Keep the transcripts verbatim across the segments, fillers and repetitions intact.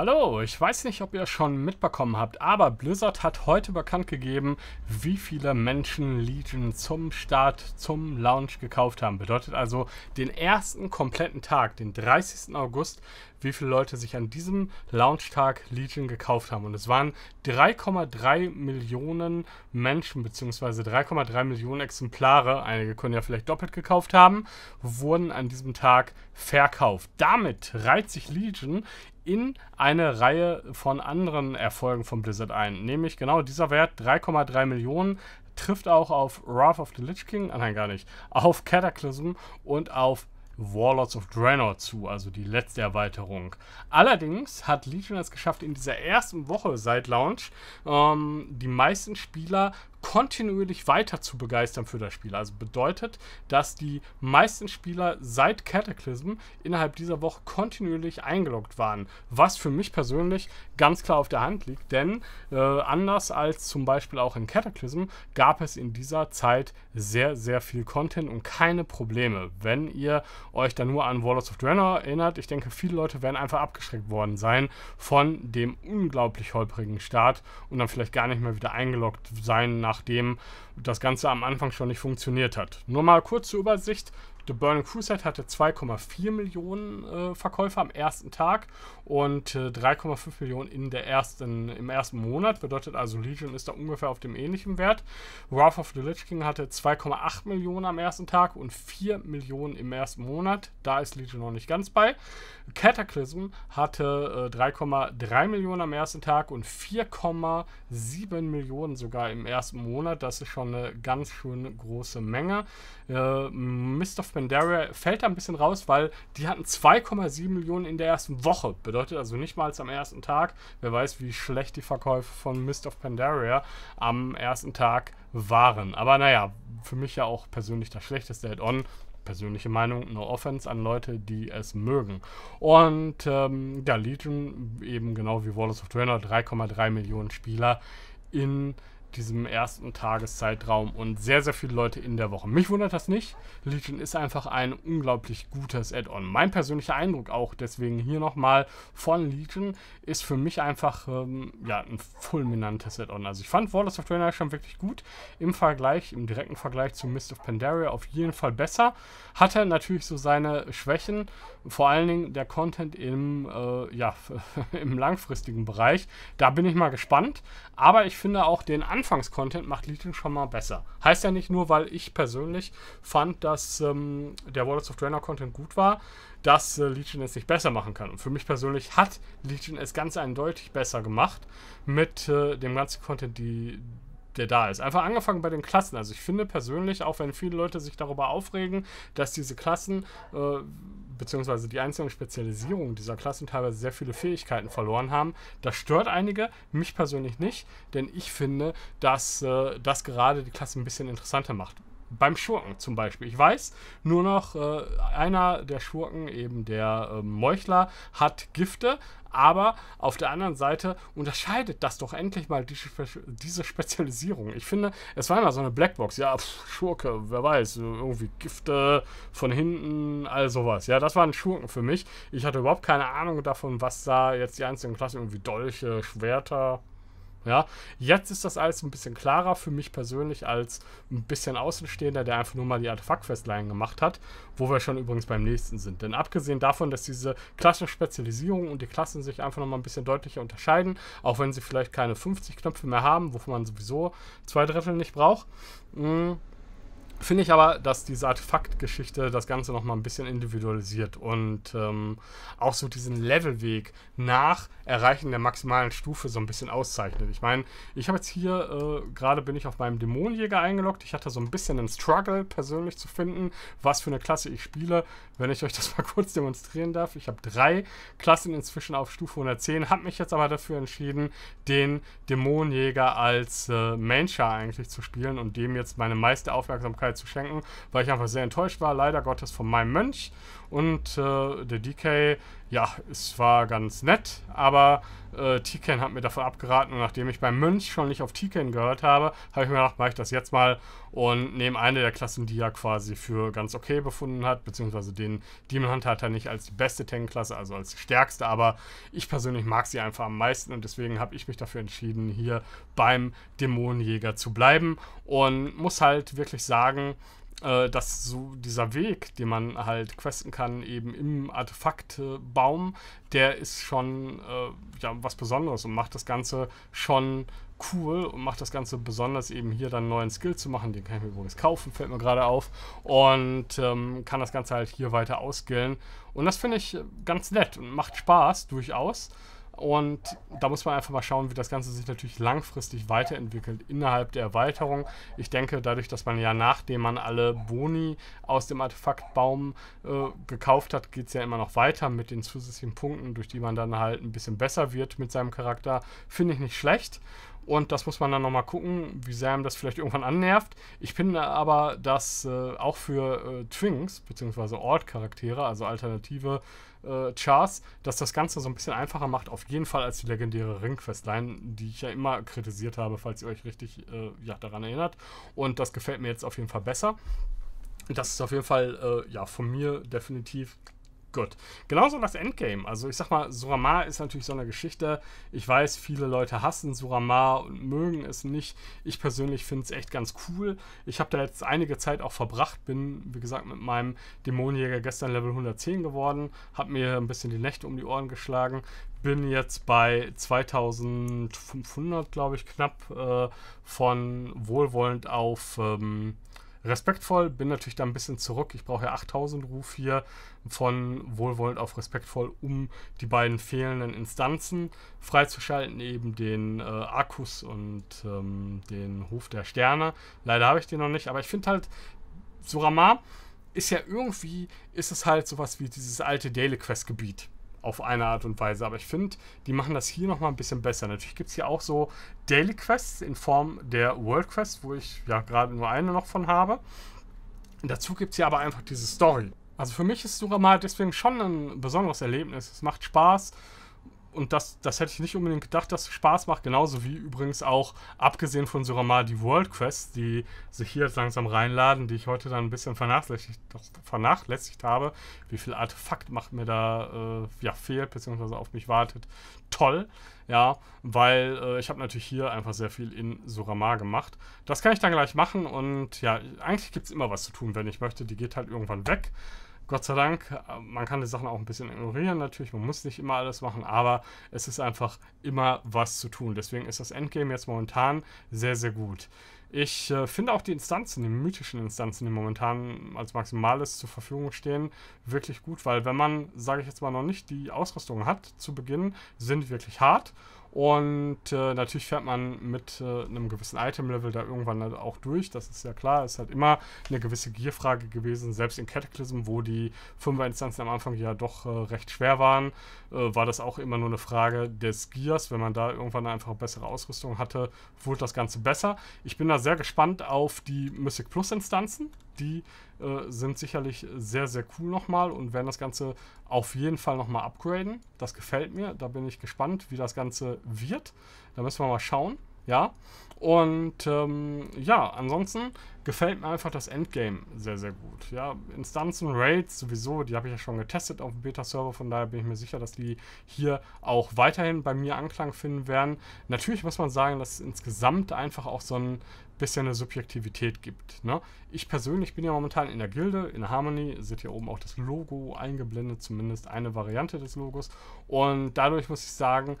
Hallo, ich weiß nicht, ob ihr schon mitbekommen habt, aber Blizzard hat heute bekannt gegeben, wie viele Menschen Legion zum Start, zum Launch gekauft haben. Bedeutet also den ersten kompletten Tag, den dreißigsten August, wie viele Leute sich an diesem Launchtag Legion gekauft haben. Und es waren drei Komma drei Millionen Menschen, beziehungsweise drei Komma drei Millionen Exemplare, einige können ja vielleicht doppelt gekauft haben, wurden an diesem Tag verkauft. Damit reiht sich Legion in eine Reihe von anderen Erfolgen von Blizzard ein. Nämlich genau dieser Wert, drei Komma drei Millionen, trifft auch auf Wrath of the Lich King, nein gar nicht, auf Cataclysm und auf Warlords of Draenor zu, also die letzte Erweiterung. Allerdings hat Legion es geschafft, in dieser ersten Woche seit Launch ähm, die meisten Spieler kontinuierlich weiter zu begeistern für das Spiel. Also bedeutet, dass die meisten Spieler seit Cataclysm innerhalb dieser Woche kontinuierlich eingeloggt waren. Was für mich persönlich ganz klar auf der Hand liegt, denn äh, anders als zum Beispiel auch in Cataclysm gab es in dieser Zeit sehr, sehr viel Content und keine Probleme. Wenn ihr euch da nur an Warlords of Draenor erinnert, ich denke, viele Leute werden einfach abgeschreckt worden sein von dem unglaublich holprigen Start und dann vielleicht gar nicht mehr wieder eingeloggt sein, nachdem das Ganze am Anfang schon nicht funktioniert hat. Nur mal kurz zur Übersicht. The Burning Crusade hatte zwei Komma vier Millionen äh, Verkäufe am ersten Tag und äh, drei Komma fünf Millionen in der ersten, im ersten Monat. Bedeutet also, Legion ist da ungefähr auf dem ähnlichen Wert. Wrath of the Lich King hatte zwei Komma acht Millionen am ersten Tag und vier Millionen im ersten Monat. Da ist Legion noch nicht ganz bei. Cataclysm hatte äh, drei Komma drei Millionen am ersten Tag und vier Komma sieben Millionen sogar im ersten Monat. Das ist schon eine ganz schön große Menge. Äh, Mists of Pandaria fällt da ein bisschen raus, weil die hatten zwei Komma sieben Millionen in der ersten Woche. Bedeutet also nicht mal am ersten Tag. Wer weiß, wie schlecht die Verkäufe von Mists of Pandaria am ersten Tag waren. Aber naja, für mich ja auch persönlich das schlechteste Add-on. Persönliche Meinung, no offense an Leute, die es mögen. Und ähm, ja, Legion, eben genau wie Warlords of Draenor, drei Komma drei Millionen Spieler in diesem ersten Tageszeitraum und sehr, sehr viele Leute in der Woche. Mich wundert das nicht. Legion ist einfach ein unglaublich gutes Add-on. Mein persönlicher Eindruck auch, deswegen hier nochmal von Legion, ist für mich einfach ähm, ja, ein fulminantes Add-on. Also ich fand Warlords of Draenor schon wirklich gut. Im Vergleich, im direkten Vergleich zu Mists of Pandaria auf jeden Fall besser. Hatte natürlich so seine Schwächen, vor allen Dingen der Content im, äh, ja, im langfristigen Bereich. Da bin ich mal gespannt. Aber ich finde auch den anderen Anfangs-Content macht Legion schon mal besser. Heißt ja nicht nur, weil ich persönlich fand, dass ähm, der Warlords of Draenor-Content gut war, dass äh, Legion es nicht besser machen kann. Und für mich persönlich hat Legion es ganz eindeutig besser gemacht mit äh, dem ganzen Content, die, der da ist. Einfach angefangen bei den Klassen. Also ich finde persönlich, auch wenn viele Leute sich darüber aufregen, dass diese Klassen äh, beziehungsweise die einzelnen Spezialisierungen dieser Klassen teilweise sehr viele Fähigkeiten verloren haben. Das stört einige, mich persönlich nicht, denn ich finde, dass äh, das gerade die Klasse ein bisschen interessanter macht. Beim Schurken zum Beispiel. Ich weiß, nur noch äh, einer der Schurken, eben der äh, Meuchler, hat Gifte, aber auf der anderen Seite unterscheidet das doch endlich mal die Spe diese Spezialisierung. Ich finde, es war immer so eine Blackbox. Ja, pff, Schurke, wer weiß, irgendwie Gifte von hinten, all sowas. Ja, das waren Schurken für mich. Ich hatte überhaupt keine Ahnung davon, was da jetzt die einzelnen Klassen, irgendwie Dolche, Schwerter. Ja, jetzt ist das alles ein bisschen klarer für mich persönlich als ein bisschen Außenstehender, der einfach nur mal die Artefakt-Questline gemacht hat, wo wir schon übrigens beim nächsten sind. Denn abgesehen davon, dass diese Klassenspezialisierung und die Klassen sich einfach nochmal ein bisschen deutlicher unterscheiden, auch wenn sie vielleicht keine fünfzig Knöpfe mehr haben, wovon man sowieso zwei Drittel nicht braucht, mh, finde ich aber, dass diese Artefakt-Geschichte das Ganze nochmal ein bisschen individualisiert und ähm, auch so diesen Levelweg nach Erreichen der maximalen Stufe so ein bisschen auszeichnet. Ich meine, ich habe jetzt hier, äh, gerade bin ich auf meinem Dämonenjäger eingeloggt. Ich hatte so ein bisschen einen Struggle persönlich zu finden, was für eine Klasse ich spiele. Wenn ich euch das mal kurz demonstrieren darf. Ich habe drei Klassen inzwischen auf Stufe hundertzehn, habe mich jetzt aber dafür entschieden, den Dämonenjäger als äh, Main-Char eigentlich zu spielen und dem jetzt meine meiste Aufmerksamkeit zu schenken, weil ich einfach sehr enttäuscht war, leider Gottes, von meinem Mönch und äh, der D K Ja, es war ganz nett, aber äh, Tiken hat mir davon abgeraten und nachdem ich beim Mönch schon nicht auf Tiken gehört habe, habe ich mir gedacht, mache ich das jetzt mal und nehme eine der Klassen, die ja quasi für ganz okay befunden hat, beziehungsweise den Demon Hunter hat er nicht als die beste Tank-Klasse, also als die stärkste, aber ich persönlich mag sie einfach am meisten und deswegen habe ich mich dafür entschieden, hier beim Dämonenjäger zu bleiben und muss halt wirklich sagen, dass so dieser Weg, den man halt questen kann, eben im Artefaktbaum, der ist schon äh, ja, was Besonderes und macht das Ganze schon cool und macht das Ganze besonders eben hier dann einen neuen Skill zu machen, den kann ich mir übrigens kaufen, fällt mir gerade auf und ähm, kann das Ganze halt hier weiter ausskillen und das finde ich ganz nett und macht Spaß durchaus. Und da muss man einfach mal schauen, wie das Ganze sich natürlich langfristig weiterentwickelt innerhalb der Erweiterung. Ich denke, dadurch, dass man ja nachdem man alle Boni aus dem Artefaktbaum äh, gekauft hat, geht es ja immer noch weiter mit den zusätzlichen Punkten, durch die man dann halt ein bisschen besser wird mit seinem Charakter. Finde ich nicht schlecht. Und das muss man dann nochmal gucken, wie sehr ihm das vielleicht irgendwann annervt. Ich finde aber, dass äh, auch für äh, Twinks, beziehungsweise Ort-Charaktere, also alternative äh, Chars, dass das Ganze so ein bisschen einfacher macht, auf jeden Fall als die legendäre Ring-Questline, die ich ja immer kritisiert habe, falls ihr euch richtig äh, ja, daran erinnert. Und das gefällt mir jetzt auf jeden Fall besser. Das ist auf jeden Fall äh, ja, von mir definitiv gut. Genauso das Endgame. Also ich sag mal, Suramar ist natürlich so eine Geschichte. Ich weiß, viele Leute hassen Suramar und mögen es nicht. Ich persönlich finde es echt ganz cool. Ich habe da jetzt einige Zeit auch verbracht. Bin, wie gesagt, mit meinem Dämonenjäger gestern Level hundertzehn geworden. Habe mir ein bisschen die Nächte um die Ohren geschlagen. Bin jetzt bei zweitausendfünfhundert, glaube ich, knapp äh, von wohlwollend auf Ähm, respektvoll, bin natürlich da ein bisschen zurück. Ich brauche ja achttausend Ruf hier von wohlwollend auf respektvoll, um die beiden fehlenden Instanzen freizuschalten, eben den äh, Arkus und ähm, den Hof der Sterne. Leider habe ich den noch nicht, aber ich finde halt, Suramar ist ja irgendwie, ist es halt sowas wie dieses alte Daily Quest Gebiet. Auf eine Art und Weise, aber ich finde, die machen das hier nochmal ein bisschen besser. Natürlich gibt es hier auch so Daily Quests in Form der World Quests, wo ich ja gerade nur eine noch von habe. Dazu gibt es hier aber einfach diese Story. Also für mich ist Suramar deswegen schon ein besonderes Erlebnis. Es macht Spaß. Und das, das hätte ich nicht unbedingt gedacht, dass es Spaß macht. Genauso wie übrigens auch, abgesehen von Suramar, die World Quests, die sich hier jetzt langsam reinladen, die ich heute dann ein bisschen vernachlässigt, vernachlässigt habe. Wie viel Artefakt macht mir da äh, ja, fehlt, beziehungsweise auf mich wartet. Toll, ja, weil äh, ich habe natürlich hier einfach sehr viel in Suramar gemacht. Das kann ich dann gleich machen und ja, eigentlich gibt es immer was zu tun, wenn ich möchte. Die geht halt irgendwann weg. Gott sei Dank, man kann die Sachen auch ein bisschen ignorieren natürlich, man muss nicht immer alles machen, aber es ist einfach immer was zu tun. Deswegen ist das Endgame jetzt momentan sehr, sehr gut. Ich äh, finde auch die Instanzen, die mythischen Instanzen, die momentan als Maximales zur Verfügung stehen, wirklich gut, weil wenn man, sage ich jetzt mal, noch nicht die Ausrüstung hat zu Beginn, sind die wirklich hart. Und äh, natürlich fährt man mit äh, einem gewissen Item-Level da irgendwann halt auch durch, das ist ja klar, es ist halt immer eine gewisse Gear-Frage gewesen, selbst in Cataclysm, wo die Fünfer-Instanzen am Anfang ja doch äh, recht schwer waren, äh, war das auch immer nur eine Frage des Gears, wenn man da irgendwann einfach bessere Ausrüstung hatte, wurde das Ganze besser. Ich bin da sehr gespannt auf die Mystic Plus-Instanzen, die äh, sind sicherlich sehr, sehr cool nochmal und werden das Ganze auf jeden Fall nochmal upgraden. Das gefällt mir, da bin ich gespannt, wie das Ganze wird. Da müssen wir mal schauen, ja. Und ähm, ja, ansonsten gefällt mir einfach das Endgame sehr, sehr gut. Ja, Instanzen, Raids sowieso, die habe ich ja schon getestet auf dem Beta-Server, von daher bin ich mir sicher, dass die hier auch weiterhin bei mir Anklang finden werden. Natürlich muss man sagen, dass es insgesamt einfach auch so ein bisschen eine Subjektivität gibt. Ne? Ich persönlich bin ja momentan in der Gilde, in Harmony, seht hier oben auch das Logo eingeblendet, zumindest eine Variante des Logos. Und dadurch muss ich sagen,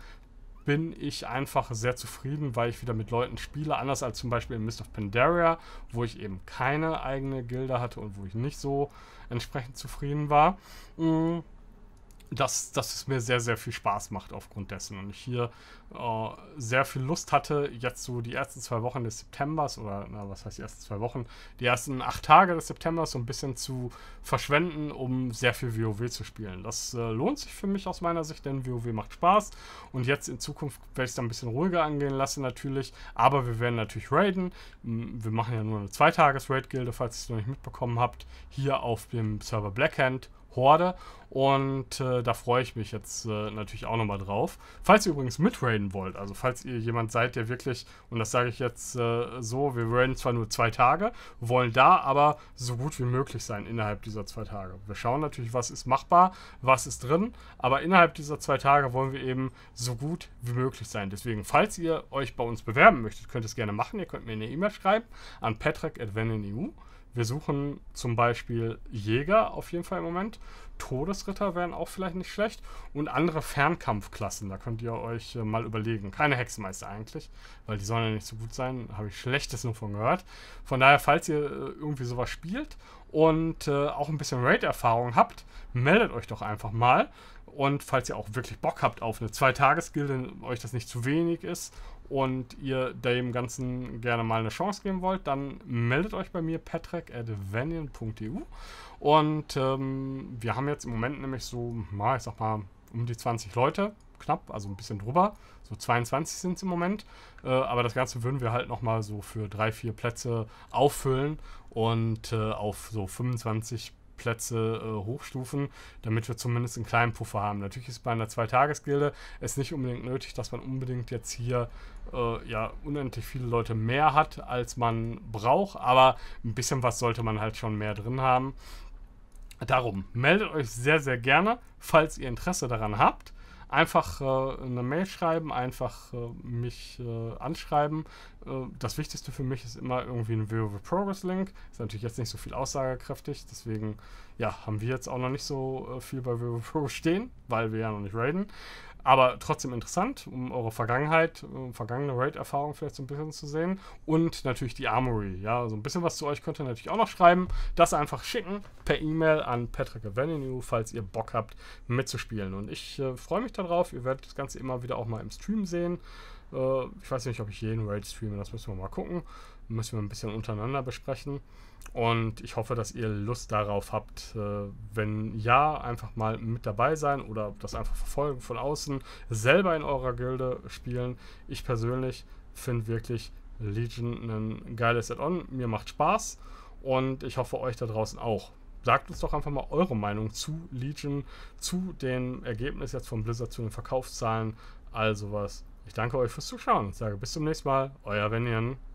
bin ich einfach sehr zufrieden, weil ich wieder mit Leuten spiele, anders als zum Beispiel in Mists of Pandaria, wo ich eben keine eigene Gilde hatte und wo ich nicht so entsprechend zufrieden war. Mhm. Dass, dass es mir sehr, sehr viel Spaß macht aufgrund dessen und ich hier äh, sehr viel Lust hatte, jetzt so die ersten zwei Wochen des Septembers oder na, was heißt die ersten zwei Wochen, die ersten acht Tage des Septembers so ein bisschen zu verschwenden, um sehr viel WoW zu spielen. Das äh, lohnt sich für mich aus meiner Sicht, denn WoW macht Spaß und jetzt in Zukunft werde ich es dann ein bisschen ruhiger angehen lassen natürlich, aber wir werden natürlich raiden. Wir machen ja nur eine Zweitages-Raid-Gilde, falls ihr es noch nicht mitbekommen habt, hier auf dem Server Blackhand. Horde. Und äh, da freue ich mich jetzt äh, natürlich auch nochmal drauf. Falls ihr übrigens mit raiden wollt, also falls ihr jemand seid, der wirklich, und das sage ich jetzt äh, so, wir raiden zwar nur zwei Tage, wollen da aber so gut wie möglich sein innerhalb dieser zwei Tage. Wir schauen natürlich, was ist machbar, was ist drin, aber innerhalb dieser zwei Tage wollen wir eben so gut wie möglich sein. Deswegen, falls ihr euch bei uns bewerben möchtet, könnt ihr es gerne machen. Ihr könnt mir eine E-Mail schreiben an patrick at vanion punkt e u. Wir suchen zum Beispiel Jäger auf jeden Fall im Moment. Todesritter wären auch vielleicht nicht schlecht. Und andere Fernkampfklassen, da könnt ihr euch äh, mal überlegen. Keine Hexenmeister eigentlich, weil die sollen ja nicht so gut sein. Habe ich Schlechtes nur von gehört. Von daher, falls ihr äh, irgendwie sowas spielt und äh, auch ein bisschen Raid-Erfahrung habt, meldet euch doch einfach mal. Und falls ihr auch wirklich Bock habt auf eine Zwei-Tages-Gilde, euch das nicht zu wenig ist und ihr dem Ganzen gerne mal eine Chance geben wollt, dann meldet euch bei mir, patrick at vanion punkt e u. Und ähm, wir haben jetzt im Moment nämlich so, na, ich sag mal, um die zwanzig Leute, knapp, also ein bisschen drüber. So zweiundzwanzig sind es im Moment. Äh, aber das Ganze würden wir halt nochmal so für drei, vier Plätze auffüllen und äh, auf so fünfundzwanzig Plätze äh, hochstufen, damit wir zumindest einen kleinen Puffer haben. Natürlich ist bei einer Zweitagesgilde es nicht unbedingt nötig, dass man unbedingt jetzt hier äh, ja unendlich viele Leute mehr hat, als man braucht, aber ein bisschen was sollte man halt schon mehr drin haben. Darum, meldet euch sehr, sehr gerne, falls ihr Interesse daran habt. Einfach äh, eine Mail schreiben, einfach äh, mich äh, anschreiben. Äh, das Wichtigste für mich ist immer irgendwie ein WoW Progress Link. Ist natürlich jetzt nicht so viel aussagekräftig, deswegen ja, haben wir jetzt auch noch nicht so äh, viel bei WoW Progress stehen, weil wir ja noch nicht raiden. Aber trotzdem interessant, um eure Vergangenheit, um vergangene Raid-Erfahrung vielleicht so ein bisschen zu sehen. Und natürlich die Armory. Ja, so ein bisschen was zu euch könnt ihr natürlich auch noch schreiben. Das einfach schicken per E-Mail an patrick at vanion punkt e u, falls ihr Bock habt mitzuspielen. Und ich äh, freue mich darauf. Ihr werdet das Ganze immer wieder auch mal im Stream sehen. Äh, ich weiß nicht, ob ich jeden Raid streame. Das müssen wir mal gucken. Müssen wir ein bisschen untereinander besprechen. Und ich hoffe, dass ihr Lust darauf habt. Wenn ja, einfach mal mit dabei sein oder das einfach verfolgen von außen, selber in eurer Gilde spielen. Ich persönlich finde wirklich Legion ein geiles Add-on. Mir macht Spaß und ich hoffe, euch da draußen auch. Sagt uns doch einfach mal eure Meinung zu Legion, zu dem Ergebnis jetzt von Blizzard, zu den Verkaufszahlen, all sowas. Ich danke euch fürs Zuschauen und sage bis zum nächsten Mal. Euer Vanion.